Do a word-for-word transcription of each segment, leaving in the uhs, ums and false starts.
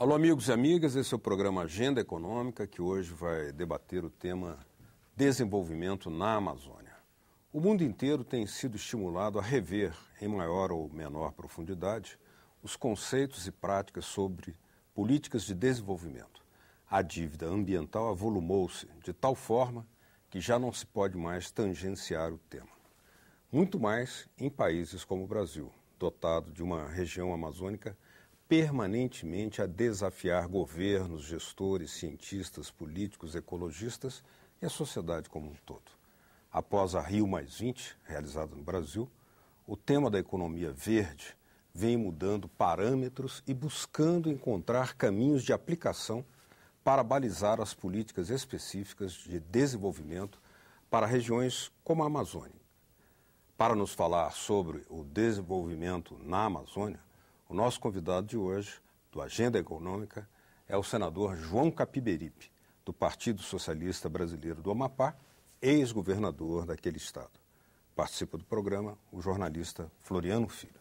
Alô, amigos e amigas, esse é o programa Agenda Econômica, que hoje vai debater o tema desenvolvimento na Amazônia. O mundo inteiro tem sido estimulado a rever, em maior ou menor profundidade, os conceitos e práticas sobre políticas de desenvolvimento. A dívida ambiental avolumou-se de tal forma que já não se pode mais tangenciar o tema. Muito mais em países como o Brasil, dotado de uma região amazônica permanentemente a desafiar governos, gestores, cientistas, políticos, ecologistas e a sociedade como um todo. Após a Rio mais vinte, realizada no Brasil, o tema da economia verde vem mudando parâmetros e buscando encontrar caminhos de aplicação para balizar as políticas específicas de desenvolvimento para regiões como a Amazônia. Para nos falar sobre o desenvolvimento na Amazônia, o nosso convidado de hoje, do Agenda Econômica, é o senador João Capiberibe, do Partido Socialista Brasileiro do Amapá, ex-governador daquele estado. Participa do programa o jornalista Floriano Filho.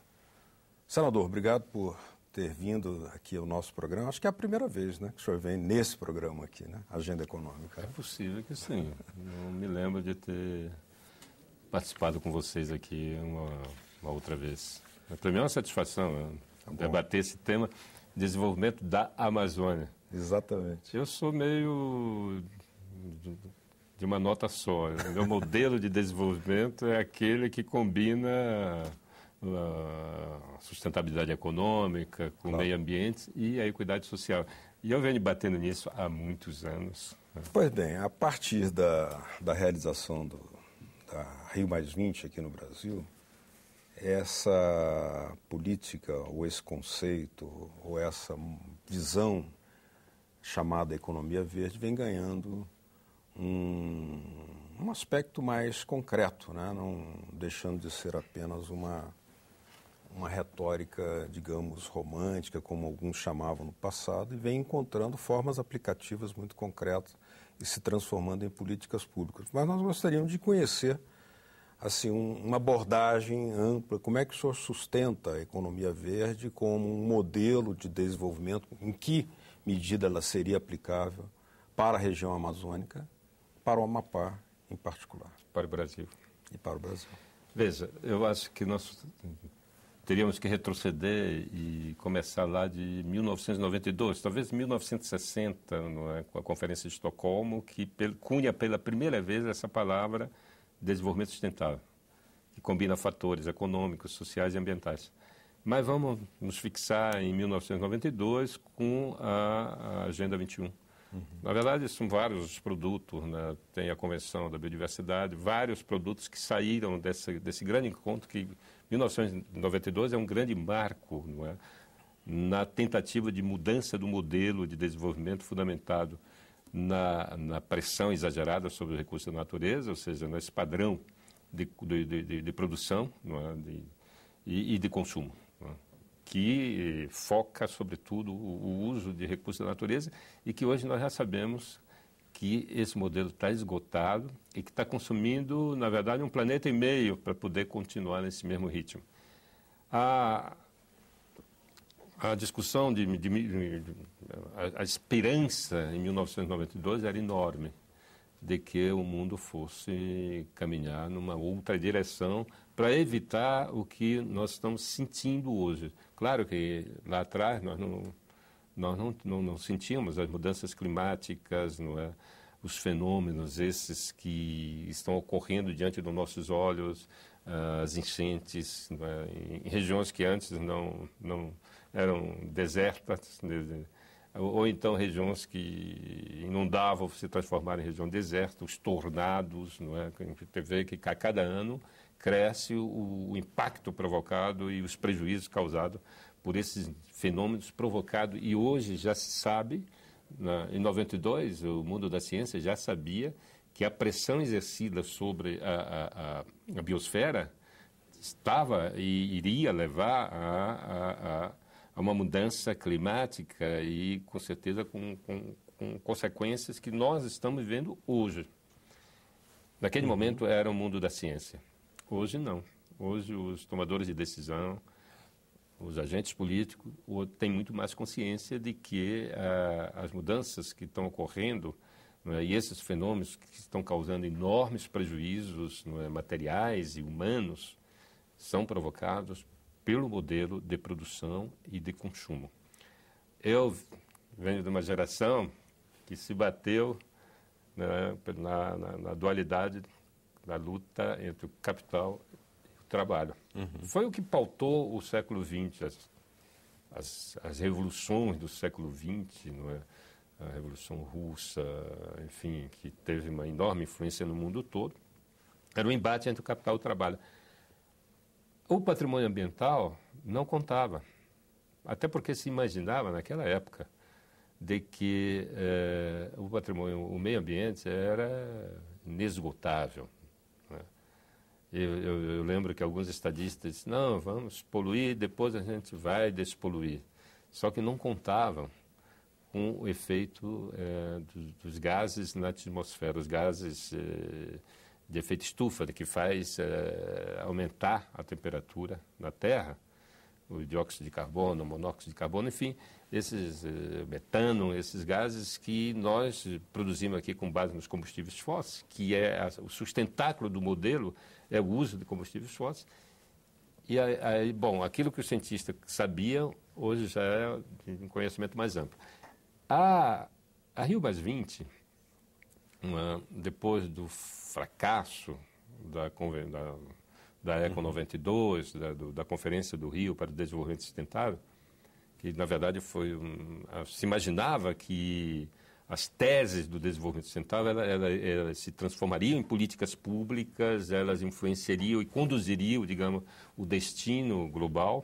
Senador, obrigado por ter vindo aqui ao nosso programa. Acho que é a primeira vez, né, que o senhor vem nesse programa aqui, né, Agenda Econômica. É possível que sim. Não me lembro de ter participado com vocês aqui uma, uma outra vez. Para mim é uma satisfação, né? Debater esse tema, desenvolvimento da Amazônia. Exatamente. Eu sou meio de uma nota só. Né? Meu modelo de desenvolvimento é aquele que combina a sustentabilidade econômica com o claro. Meio ambiente e a equidade social. E eu venho batendo nisso há muitos anos. Né? Pois bem, a partir da, da realização do, da Rio mais vinte aqui no Brasil, essa política, ou esse conceito, ou essa visão chamada economia verde vem ganhando um, um aspecto mais concreto, né? Não deixando de ser apenas uma, uma retórica, digamos, romântica, como alguns chamavam no passado, e vem encontrando formas aplicativas muito concretas e se transformando em políticas públicas. Mas nós gostaríamos de conhecer assim, um, uma abordagem ampla, como é que o senhor sustenta a economia verde como um modelo de desenvolvimento, em que medida ela seria aplicável para a região amazônica, para o Amapá em particular? Para o Brasil. E para o Brasil. Veja, eu acho que nós teríamos que retroceder e começar lá de mil novecentos e noventa e dois, talvez mil novecentos e sessenta, não é? Com a Conferência de Estocolmo, que cunha pela primeira vez essa palavra desenvolvimento sustentável, que combina fatores econômicos, sociais e ambientais. Mas vamos nos fixar em mil novecentos e noventa e dois com a, a Agenda vinte e um. Uhum. Na verdade, são vários produtos, né? Tem a Convenção da Biodiversidade, vários produtos que saíram desse, desse grande encontro, que mil novecentos e noventa e dois é um grande marco, não é? Na tentativa de mudança do modelo de desenvolvimento fundamentado Na, na pressão exagerada sobre os recursos da natureza, ou seja, nesse padrão de, de, de, de produção não é? de, e, e de consumo, não é? Que foca, sobretudo, o, o uso de recursos da natureza e que hoje nós já sabemos que esse modelo está esgotado e que está consumindo, na verdade, um planeta e meio para poder continuar nesse mesmo ritmo. A... A discussão, de, de, de, de a, a esperança em mil novecentos e noventa e dois era enorme de que o mundo fosse caminhar numa outra direção para evitar o que nós estamos sentindo hoje. Claro que lá atrás nós não, nós não, não, não sentíamos as mudanças climáticas, não é? Os fenômenos esses que estão ocorrendo diante dos nossos olhos, as enchentes, não é? Em regiões que antes não... não eram desertas, ou então regiões que inundavam, se transformaram em região deserta, os tornados, não é? A gente vê que a cada ano cresce o, o impacto provocado e os prejuízos causados por esses fenômenos provocados. E hoje já se sabe, na, em noventa e dois, o mundo da ciência já sabia que a pressão exercida sobre a, a, a biosfera estava e iria levar a, a, a uma mudança climática e, com certeza, com, com, com consequências que nós estamos vivendo hoje. Naquele uhum. momento era o mundo da ciência. Hoje não. Hoje os tomadores de decisão, os agentes políticos têm muito mais consciência de que ah, as mudanças que estão ocorrendo, não é, e esses fenômenos que estão causando enormes prejuízos, não é, materiais e humanos, são provocados pelo modelo de produção e de consumo. Eu venho de uma geração que se bateu, né, na, na, na dualidade da luta entre o capital e trabalho. Uhum. Foi o que pautou o século vinte, as, as, as revoluções do século vinte, não é? A Revolução Russa, enfim, que teve uma enorme influência no mundo todo, era um embate entre o capital e o trabalho. O patrimônio ambiental não contava, até porque se imaginava naquela época de que eh, o patrimônio, o meio ambiente era inesgotável. Eu, eu, eu lembro que alguns estadistas disseram, não, vamos poluir, depois a gente vai despoluir. Só que não contavam com o efeito eh, dos, dos gases na atmosfera, os gases eh, de efeito estufa, que faz eh, aumentar a temperatura na Terra, o dióxido de carbono, o monóxido de carbono, enfim, esses eh, metano, esses gases que nós produzimos aqui com base nos combustíveis fósseis, que é a, o sustentáculo do modelo, é o uso de combustíveis fósseis. E aí, bom, aquilo que os cientistas sabiam, hoje já é um conhecimento mais amplo. A, a Rio mais vinte, uma, depois do fracasso da, da, da ECO noventa e dois, da, do, da Conferência do Rio para o Desenvolvimento Sustentável, que na verdade foi um, se imaginava que as teses do desenvolvimento sustentável, elas, elas, elas se transformariam em políticas públicas, elas influenciariam e conduziriam, digamos, o destino global.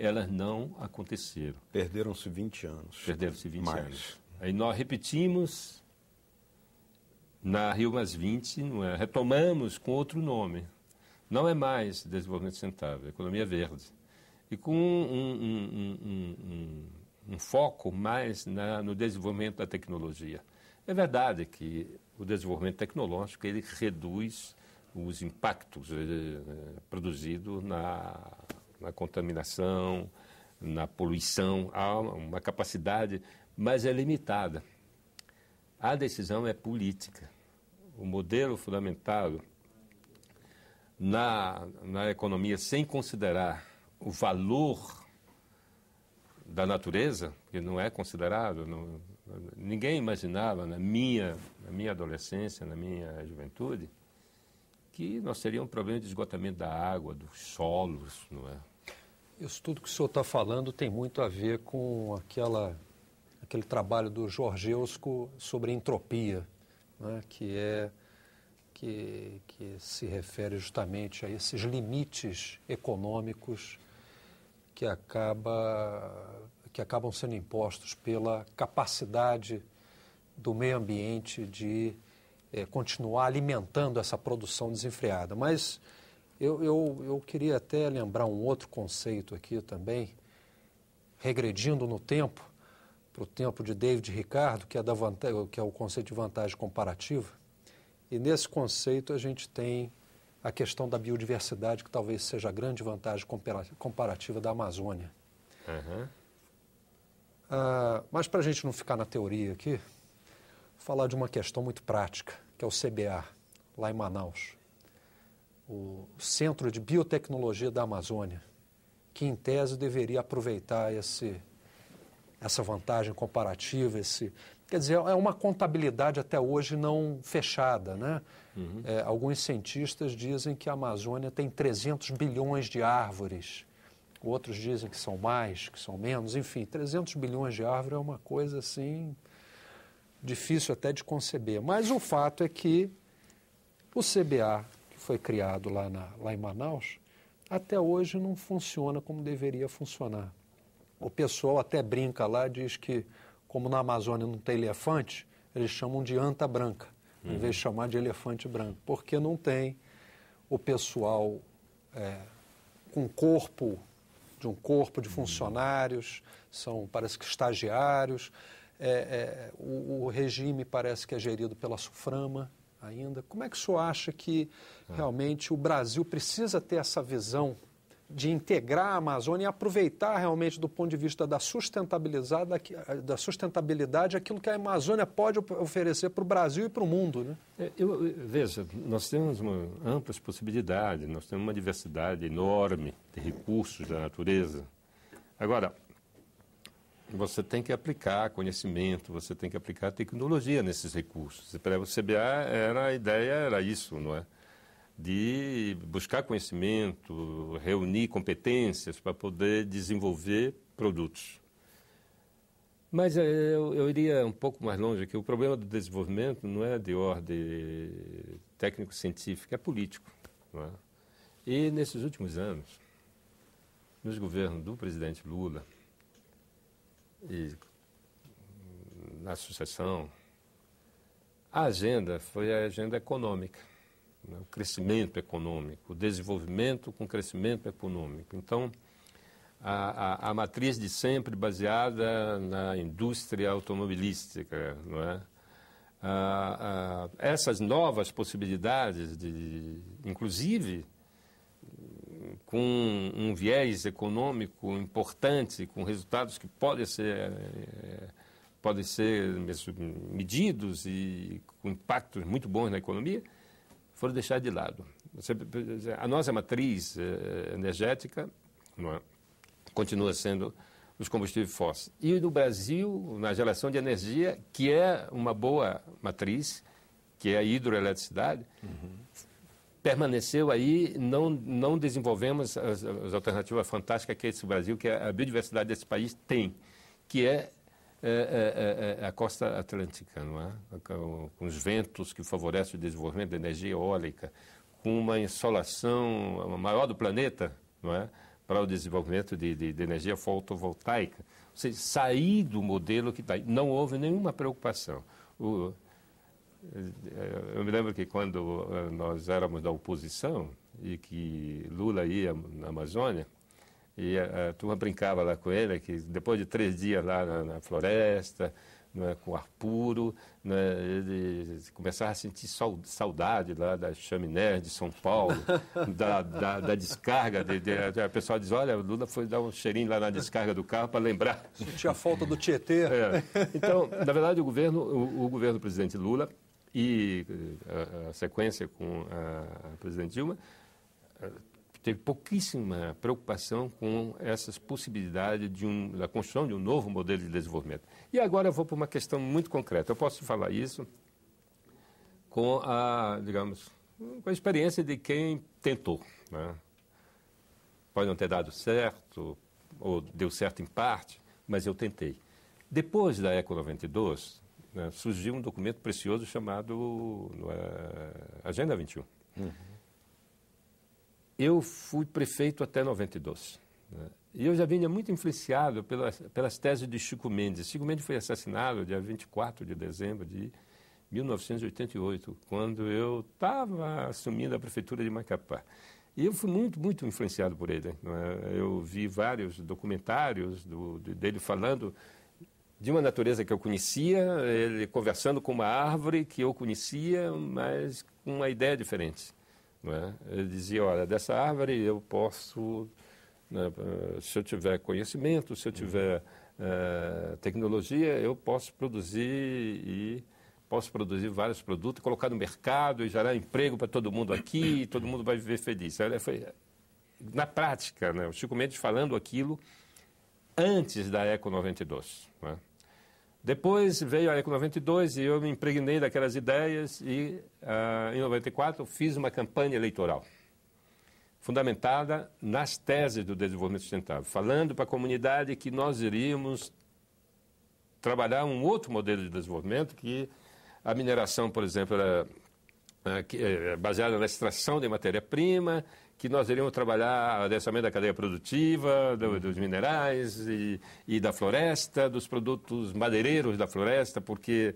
Elas não aconteceram. Perderam-se vinte anos. Perderam-se vinte anos. Aí nós repetimos na Rio mais vinte, não é? Retomamos com outro nome. Não é mais desenvolvimento sustentável, é economia verde. E com um... um, um, um, um um foco mais na, no desenvolvimento da tecnologia. É verdade que o desenvolvimento tecnológico, ele reduz os impactos eh, produzidos na, na contaminação, na poluição, há uma capacidade, mas é limitada. A decisão é política. O modelo fundamentado na, na economia, sem considerar o valor da natureza, que não é considerado, não, ninguém imaginava na minha, na minha adolescência, na minha juventude, que nós teríamos um problema de esgotamento da água, dos solos, não é? Isso tudo que o senhor está falando tem muito a ver com aquela, aquele trabalho do Georgescu sobre entropia, né? que, é, que, que se refere justamente a esses limites econômicos Que, acaba, que acabam sendo impostos pela capacidade do meio ambiente de é, continuar alimentando essa produção desenfreada. Mas eu, eu, eu queria até lembrar um outro conceito aqui também, regredindo no tempo, para o tempo de David Ricardo, que é, da vantagem, que é o conceito de vantagem comparativa. E nesse conceito a gente tem a questão da biodiversidade, que talvez seja a grande vantagem comparativa da Amazônia. Uhum. Uh, mas, para a gente não ficar na teoria aqui, vou falar de uma questão muito prática, que é o C B A, lá em Manaus. O Centro de Biotecnologia da Amazônia, que, em tese, deveria aproveitar esse, essa vantagem comparativa, esse... Quer dizer, é uma contabilidade até hoje não fechada, né? Uhum. É, alguns cientistas dizem que a Amazônia tem trezentos bilhões de árvores. Outros dizem que são mais, que são menos. Enfim, trezentos bilhões de árvores é uma coisa, assim, difícil até de conceber. Mas o fato é que o C B A, que foi criado lá, na, lá em Manaus, até hoje não funciona como deveria funcionar. O pessoal até brinca lá, diz que, como na Amazônia não tem elefante, eles chamam de anta branca, uhum, em vez de chamar de elefante branco, porque não tem o pessoal é, com corpo, de um corpo de funcionários, são, parece que, estagiários. É, é, o, o regime parece que é gerido pela SUFRAMA ainda. Como é que o senhor acha que, realmente, o Brasil precisa ter essa visão de integrar a Amazônia e aproveitar realmente do ponto de vista da sustentabilidade, da sustentabilidade aquilo que a Amazônia pode oferecer para o Brasil e para o mundo, né? É, eu, eu, veja, nós temos uma amplas possibilidades, nós temos uma diversidade enorme de recursos da natureza. Agora, você tem que aplicar conhecimento, você tem que aplicar tecnologia nesses recursos. Para o C B A, era, a ideia era isso, não é? De buscar conhecimento, reunir competências para poder desenvolver produtos. Mas eu, eu iria um pouco mais longe aqui. O problema do desenvolvimento não é de ordem técnico-científica, é político, não é? E nesses últimos anos, nos governos do presidente Lula e na sucessão, a agenda foi a agenda econômica, né? O crescimento econômico, o desenvolvimento com crescimento econômico. Então, a, a, a matriz de sempre baseada na indústria automobilística, não é? Ah, ah, essas novas possibilidades, de, inclusive, com um viés econômico importante, com resultados que podem ser, podem ser medidos e com impactos muito bons na economia, foram deixados de lado. A nossa matriz energética, não é, continua sendo os combustíveis fósseis. E no Brasil, na geração de energia, que é uma boa matriz, que é a hidroeletricidade, uhum, permaneceu aí, não, não desenvolvemos as, as alternativas fantásticas que esse Brasil, que a biodiversidade desse país tem, que é, é, é, é a costa atlântica, não é? Com os ventos que favorecem o desenvolvimento da energia eólica, com uma insolação maior do planeta, não é? Para o desenvolvimento de, de, de energia fotovoltaica. Ou seja, sair do modelo que está aí. Não houve nenhuma preocupação. O, Eu me lembro que quando nós éramos da oposição e que Lula ia na Amazônia, e a, a turma brincava lá com ele, que depois de três dias lá na, na floresta, né, com ar puro, né, ele começava a sentir saudade lá das chaminés de São Paulo, da, da, da descarga. De, de, a pessoa diz, olha, o Lula foi dar um cheirinho lá na descarga do carro para lembrar. Sentia a falta do Tietê. É. Então, na verdade, o governo, o, o governo do presidente Lula, e a, a sequência com a, a presidente Dilma, teve pouquíssima preocupação com essas possibilidades de um, da construção de um novo modelo de desenvolvimento. E agora eu vou para uma questão muito concreta. Eu posso falar isso com a, digamos, com a experiência de quem tentou, né? Pode não ter dado certo, ou deu certo em parte, mas eu tentei. Depois da ECO noventa e dois... surgiu um documento precioso chamado é, Agenda vinte e um. Uhum. Eu fui prefeito até noventa e dois. Né? E eu já vinha muito influenciado pelas, pelas teses de Chico Mendes. Chico Mendes foi assassinado dia vinte e quatro de dezembro de mil novecentos e oitenta e oito, quando eu estava assumindo a prefeitura de Macapá. E eu fui muito, muito influenciado por ele. Né? Eu vi vários documentários do, dele falando de uma natureza que eu conhecia, ele conversando com uma árvore que eu conhecia, mas com uma ideia diferente, não é? Ele dizia, olha, dessa árvore eu posso, né, se eu tiver conhecimento, se eu tiver uh, tecnologia, eu posso produzir e posso produzir vários produtos, colocar no mercado e gerar emprego para todo mundo aqui, e todo mundo vai viver feliz. Foi, na prática, né, o Chico Mendes falando aquilo antes da ECO noventa e dois, não é? Depois veio a ECO noventa e dois e eu me impregnei daquelas ideias e, ah, em noventa e quatro, fiz uma campanha eleitoral fundamentada nas teses do desenvolvimento sustentável, falando para a comunidade que nós iríamos trabalhar um outro modelo de desenvolvimento, que a mineração, por exemplo, era baseada na extração de matéria-prima, que nós iríamos trabalhar o adensamento da cadeia produtiva, do, dos minerais e, e da floresta, dos produtos madeireiros da floresta, porque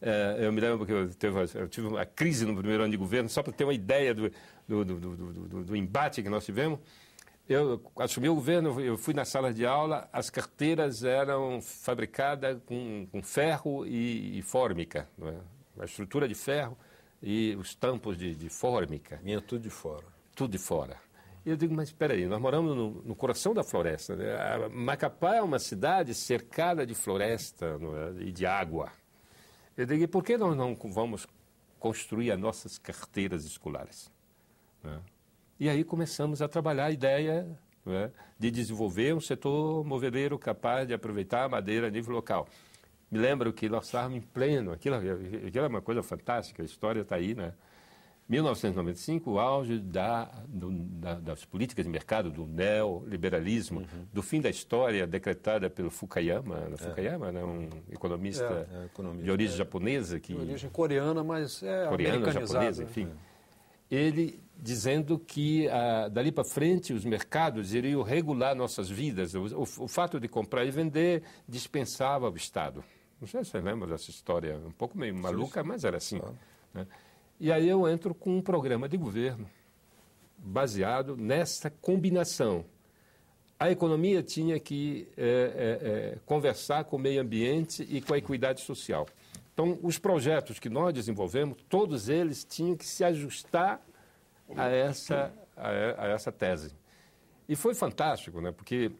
eh, eu me lembro que eu, teve, eu tive uma crise no primeiro ano de governo, só para ter uma ideia do, do, do, do, do, do embate que nós tivemos. Eu assumi o governo, eu fui na sala de aula, as carteiras eram fabricadas com, com ferro e, e fórmica, não é? A estrutura de ferro e os tampos de, de fórmica. Vinha tudo de fora. Tudo de fora. E eu digo, mas espera aí, nós moramos no, no coração da floresta, né? A Macapá é uma cidade cercada de floresta, não é? E de água. Eu digo, e por que nós não vamos construir as nossas carteiras escolares? Né? E aí começamos a trabalhar a ideia, não é, de desenvolver um setor moveleiro capaz de aproveitar a madeira a nível local. Me lembro que nós estávamos em pleno, aquilo, aquilo é uma coisa fantástica, a história está aí, né? mil novecentos e noventa e cinco, o auge da, do, da, das políticas de mercado, do neoliberalismo, uhum. do fim da história decretada pelo Fukuyama, é. Fukuyama, né? Um economista, é, é, economista de origem é, japonesa. Que, de origem coreana, mas é coreana, japonesa, enfim. É. Ele dizendo que ah, dali para frente os mercados iriam regular nossas vidas. O, o, o fato de comprar e vender dispensava o Estado. Não sei se você lembra dessa história, um pouco meio maluca, sim, mas era assim, claro, né? E aí eu entro com um programa de governo baseado nessa combinação. A economia tinha que é, é, é, conversar com o meio ambiente e com a equidade social. Então, os projetos que nós desenvolvemos, todos eles tinham que se ajustar a essa, a, a essa tese. E foi fantástico, né? Porque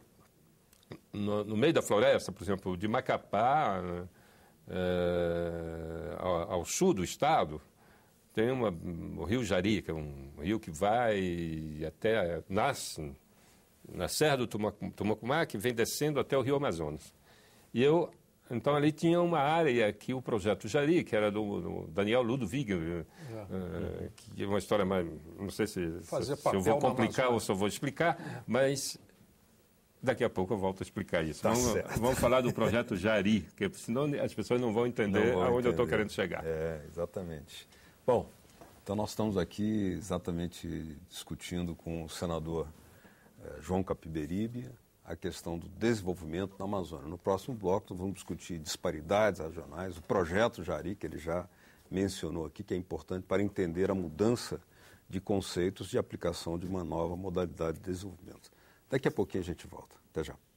no, no meio da floresta, por exemplo, de Macapá, né, é, ao, ao sul do estado, tem uma, o rio Jari, que é um rio que vai até, nasce na Serra do Tumucumaque, vem descendo até o Rio Amazonas. E eu, então, ali tinha uma área que o projeto Jari, que era do, do Daniel Ludwig, é. Uh, é. que é uma história mais, não sei se, se, se eu vou complicar ou se eu vou explicar, mas daqui a pouco eu volto a explicar isso. Tá, vamos, vamos falar do projeto Jari, porque senão as pessoas não vão entender não vão aonde entender. eu estou querendo chegar. É, exatamente. Bom, então nós estamos aqui exatamente discutindo com o senador eh, João Capiberibe a questão do desenvolvimento da Amazônia. No próximo bloco nós vamos discutir disparidades regionais, o projeto Jari, que ele já mencionou aqui, que é importante para entender a mudança de conceitos de aplicação de uma nova modalidade de desenvolvimento. Daqui a pouquinho a gente volta. Até já.